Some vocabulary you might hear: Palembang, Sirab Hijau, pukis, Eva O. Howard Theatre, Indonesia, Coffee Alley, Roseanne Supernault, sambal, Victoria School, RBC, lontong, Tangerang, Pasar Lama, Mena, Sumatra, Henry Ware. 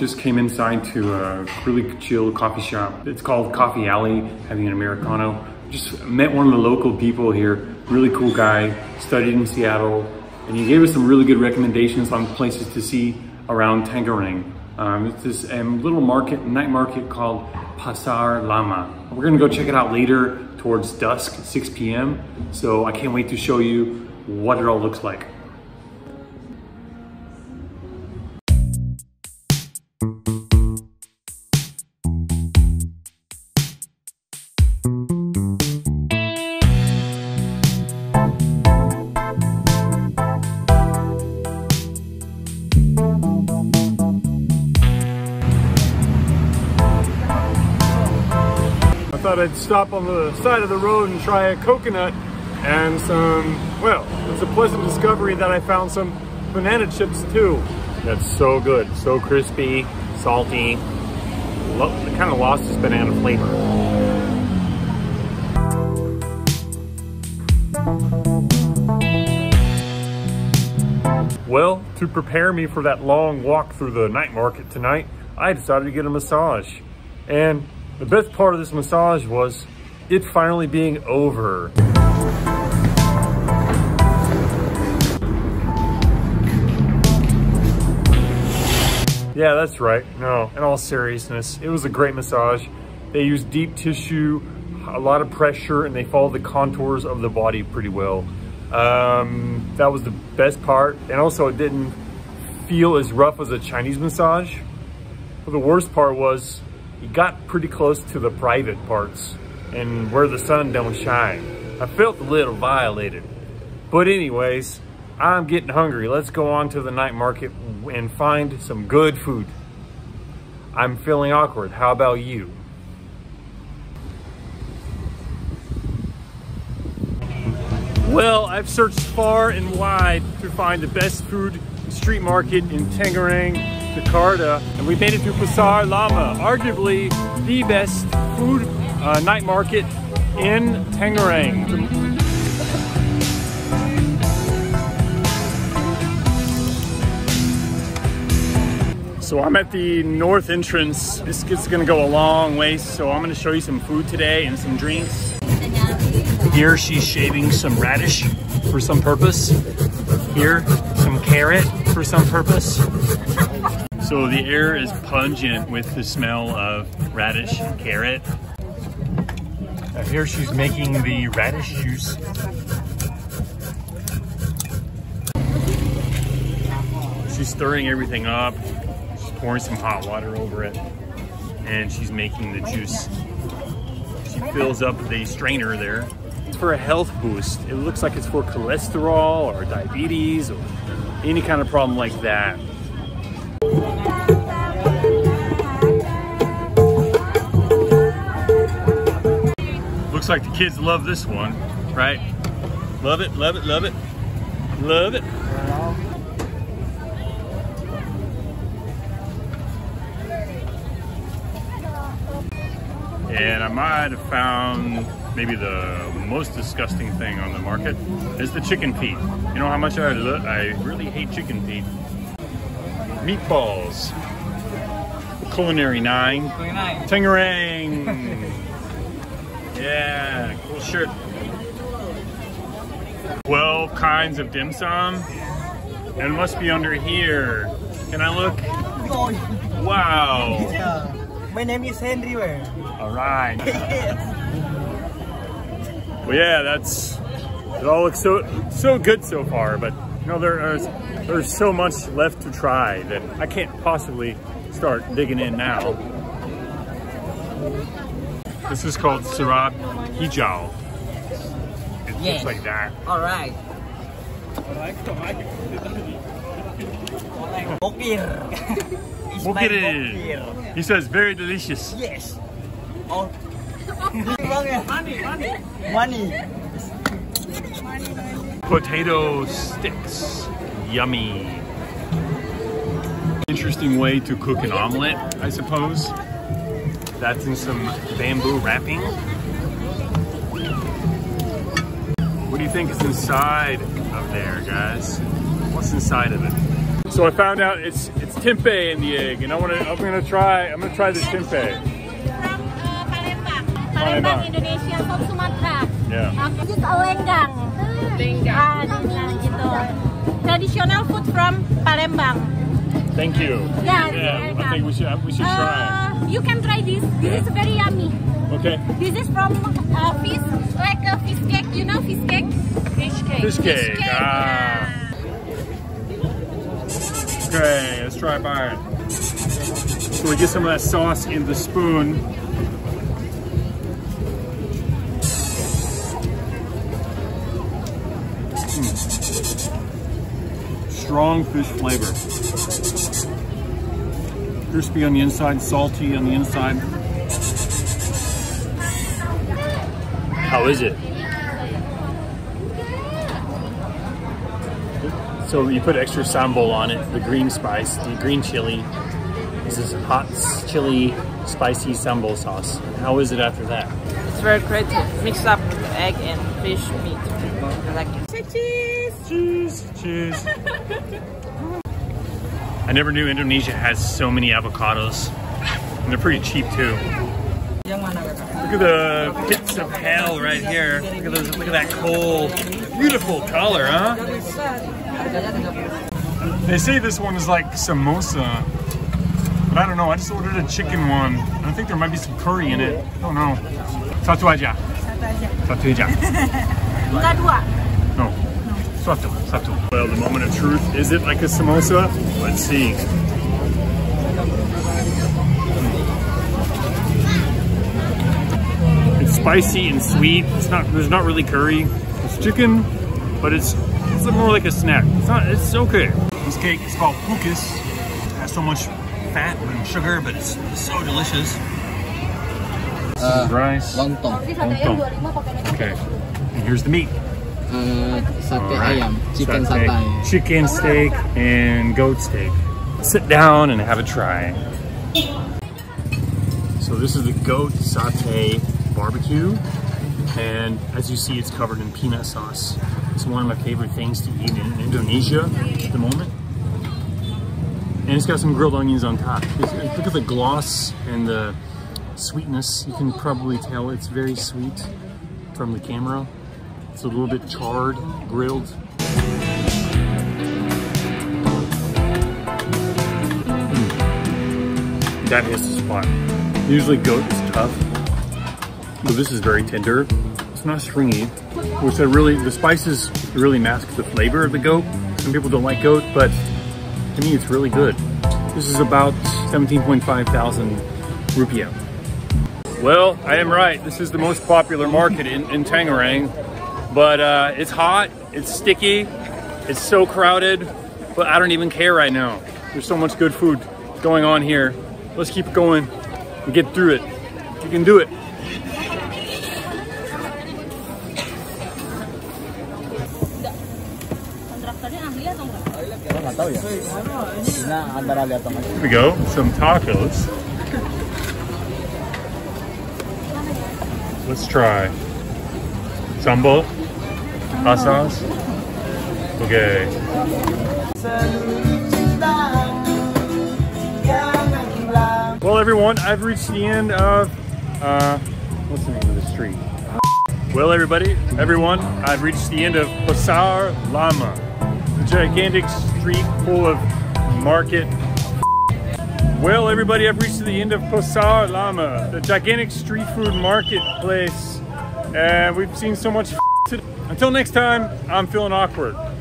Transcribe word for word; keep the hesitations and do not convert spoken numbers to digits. Just came inside to a really chill coffee shop. It's called Coffee Alley, having an Americano. Just met one of the local people here, really cool guy, studied in Seattle, and he gave us some really good recommendations on places to see around Tangerang. Um, it's this um, little market, night market called Pasar Lama. We're gonna go check it out later towards dusk, six p m So I can't wait to show you what it all looks like. Thought I'd stop on the side of the road and try a coconut and some, well, it's a pleasant discovery that I found some banana chips too. That's so good, so crispy, salty. Lo- it kind of lost its banana flavor. Well, to prepare me for that long walk through the night market tonight, I decided to get a massage. And the best part of this massage was it finally being over. Yeah, that's right. No, in all seriousness, it was a great massage. They used deep tissue, a lot of pressure, and they followed the contours of the body pretty well. Um, that was the best part. And also it didn't feel as rough as a Chinese massage. But the worst part was, it got pretty close to the private parts and where the sun don't shine. I felt a little violated. But anyways, I'm getting hungry. Let's go on to the night market and find some good food. I'm feeling awkward. How about you? Well, I've searched far and wide to find the best food street market in Tangerang, Jakarta, and we made it to Pasar Lama, arguably the best food uh, night market in Tangerang. So I'm at the north entrance. This is gonna go a long ways, so I'm gonna show you some food today and some drinks. Here she's shaving some radish for some purpose. Here, some carrot for some purpose. So the air is pungent with the smell of radish and carrot. Now here she's making the radish juice. She's stirring everything up. She's pouring some hot water over it. And she's making the juice. She fills up the strainer there. It's for a health boost. It looks like it's for cholesterol or diabetes or any kind of problem like that. Looks like the kids love this one, right? Love it, love it, love it, love it. And I might have found maybe the most disgusting thing on the market is the chicken feet. You know how much I look, I really hate chicken feet. Meatballs. Culinary nine. Tangerang. Yeah, cool shirt. twelve kinds of dim sum. And it must be under here. Can I look? Wow. My name is Henry Ware. All right. Well, yeah, that's, it all looks so so good so far, but you know, there are, there's so much left to try that I can't possibly start digging in now. This is called Sirab Hijau. It looks yes. like that. All right. We'll get it. He says very delicious. Yes. Oh. Money, money. Money. Potato sticks. Yummy. Interesting way to cook an omelet, I suppose. That's in some bamboo wrapping. What do you think is inside of there, guys? What's inside of it? So I found out it's it's tempeh in the egg, and I want to. I'm gonna try. I'm gonna try this tempeh. From uh, Palembang, Palembang, Indonesia, from Sumatra. Yeah. Okay. This is lenggang. Lenggang. Ah, lenggang gitu. Traditional food from Palembang. Thank you. Yeah. Yeah. I think we should. We should try. Uh, you can try this. This yeah. is very yummy. Okay. This is from uh, fish, like a fish cake. You know fish cake. Fish cake. Fish cake. Fish cake. Ah. Yeah. Okay, let's try mine. So we get some of that sauce in the spoon. Mm. Strong fish flavor. Crispy on the inside, salty on the inside. How is it? So you put extra sambal on it, the green spice, the green chili. This is hot chili, spicy sambal sauce. And how is it after that? It's very creative. Mix up egg and fish meat. I like it. Cheese! Cheese! Cheese! I never knew Indonesia has so many avocados. And they're pretty cheap too. Look at the bits of hell right here. Look at, those, look at that coal. Beautiful color, huh? They say this one is like samosa, but I don't know. I just ordered a chicken one. I think there might be some curry in it. I don't know. Satu aja. Satu aja. Enggak dua. No. Satu. Satu. Well, the moment of truth. Is it like a samosa? Let's see. It's spicy and sweet. It's not. There's not really curry. It's chicken, but it's. It's more like a snack. It's not, it's okay. This cake is called pukis. It has so much fat and sugar, but it's so delicious. Uh, Some rice. Lontong. Lontong. Okay. And here's the meat. Uh, satay right. ayam. Chicken satay. satay. Chicken steak and goat steak. Sit down and have a try. So this is the goat satay barbecue. And as you see, it's covered in peanut sauce. It's one of my favorite things to eat in Indonesia at the moment. And it's got some grilled onions on top. Look at the gloss and the sweetness. You can probably tell it's very sweet from the camera. It's a little bit charred, grilled. Mm. That hits the spot. Usually goat is tough, but this is very tender. It's not stringy, which I really, the spices really mask the flavor of the goat. Some people don't like goat, but to me it's really good. This is about seventeen point five thousand rupiah. Well, I am right. This is the most popular market in, in Tangerang, but uh, it's hot, it's sticky, it's so crowded, but I don't even care right now. There's so much good food going on here. Let's keep going and get through it. You can do it. Here we go, some tacos. Let's try. Sambal, hot sauce. Okay. Well, everyone, I've reached the end of, uh, what's the name of the street? Well, everybody, everyone, I've reached the end of Pasar Lama. Gigantic street full of market. Well, everybody, I've reached the end of Pasar Lama, the gigantic street food marketplace, and we've seen so much today. Until next time, I'm feeling awkward.